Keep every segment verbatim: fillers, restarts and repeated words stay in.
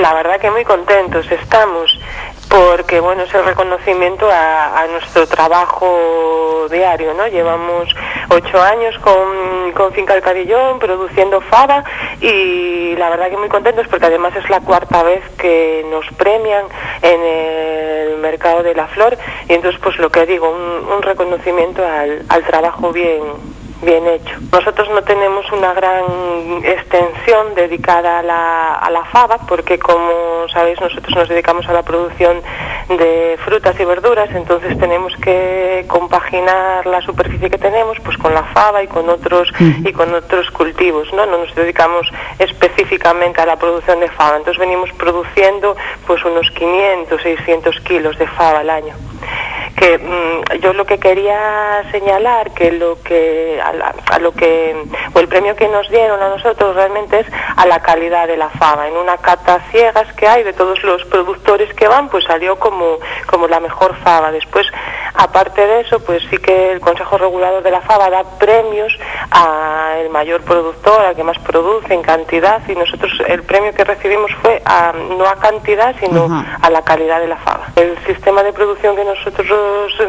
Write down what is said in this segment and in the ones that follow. la verdad que muy contentos estamos, porque bueno, es el reconocimiento a, a nuestro trabajo diario, ¿no? Llevamos ocho años con, con Finca El Cabillón produciendo faba y la verdad que muy contentos, porque además es la cuarta vez que nos premian en el mercado de la flor, y entonces pues lo que digo, un, un reconocimiento al, al trabajo bien... bien hecho. Nosotros no tenemos una gran extensión dedicada a la, a la faba, porque como sabéis nosotros nos dedicamos a la producción de frutas y verduras, entonces tenemos que compaginar la superficie que tenemos pues con la faba y con otros uh-huh. y con otros cultivos, ¿no? No nos dedicamos específicamente a la producción de faba, entonces venimos produciendo pues unos quinientos, seiscientos kilos de faba al año. Que mmm, yo lo que quería señalar, que lo que a, la, a lo que o el premio que nos dieron a nosotros realmente es a la calidad de la faba. En una cata ciegas que hay de todos los productores que van, pues salió como como la mejor faba. Después, aparte de eso, pues sí que el Consejo Regulador de la Faba da premios a el mayor productor, al que más produce en cantidad, y nosotros el premio que recibimos fue a, no a cantidad, sino Ajá. a la calidad de la faba. El sistema de producción que nosotros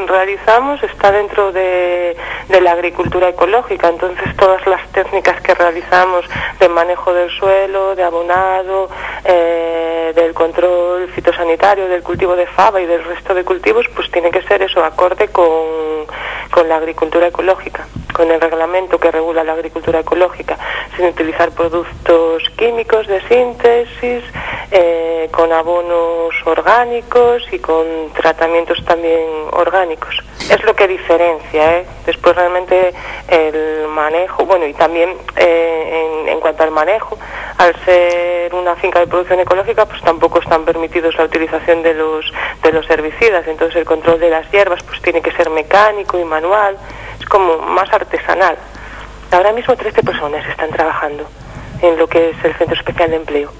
realizamos está dentro de, de la agricultura ecológica, entonces todas las técnicas que realizamos de manejo del suelo, de abonado, eh, del control fitosanitario, del cultivo de faba y del resto de cultivos, pues tiene que ser eso, acorde con, con la agricultura ecológica, con el reglamento que regula la agricultura ecológica, sin utilizar productos químicos de síntesis, eh, con abonos orgánicos y con tratamientos también orgánicos. Es lo que diferencia, ¿eh? Después realmente el manejo, bueno, y también eh, en, en cuanto al manejo, al ser una finca de producción ecológica, pues tampoco están permitidos la utilización de los, de los herbicidas, entonces el control de las hierbas pues tiene que ser mecánico y manual, es como más artesanal. Ahora mismo trece personas están trabajando en lo que es el Centro Especial de Empleo.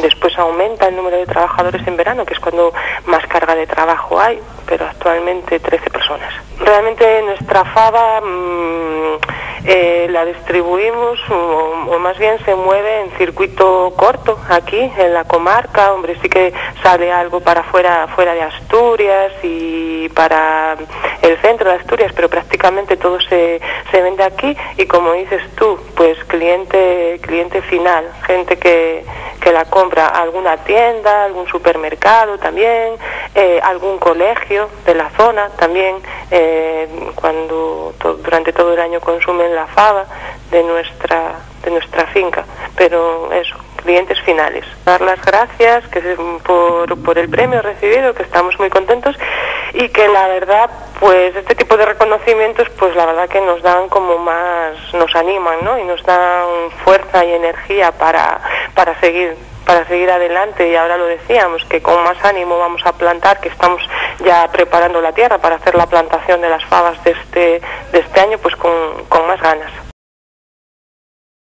Después aumenta el número de trabajadores en verano, que es cuando más carga de trabajo hay, pero actualmente trece personas. Realmente nuestra faba mmm, eh, la distribuimos, o, o más bien se mueve en circuito corto aquí, en la comarca. Hombre, sí que sale algo para fuera, fuera de Asturias y para el centro de Asturias, pero prácticamente todo se, se vende aquí y, como dices tú, pues cliente, cliente final, gente que, que la compra. Alguna tienda, algún supermercado también, eh, algún colegio de la zona también, eh, cuando to- durante todo el año consumen la faba de nuestra, de nuestra finca, pero eso, clientes finales. Dar las gracias que se, por, por el premio recibido, que estamos muy contentos y que la verdad, pues este tipo de reconocimientos, pues la verdad que nos dan como más, nos animan, ¿no? Y nos dan fuerza y energía para, para seguir para seguir adelante. Y ahora lo decíamos, que con más ánimo vamos a plantar, que estamos ya preparando la tierra para hacer la plantación de las fabas de este, de este año, pues con, con más ganas.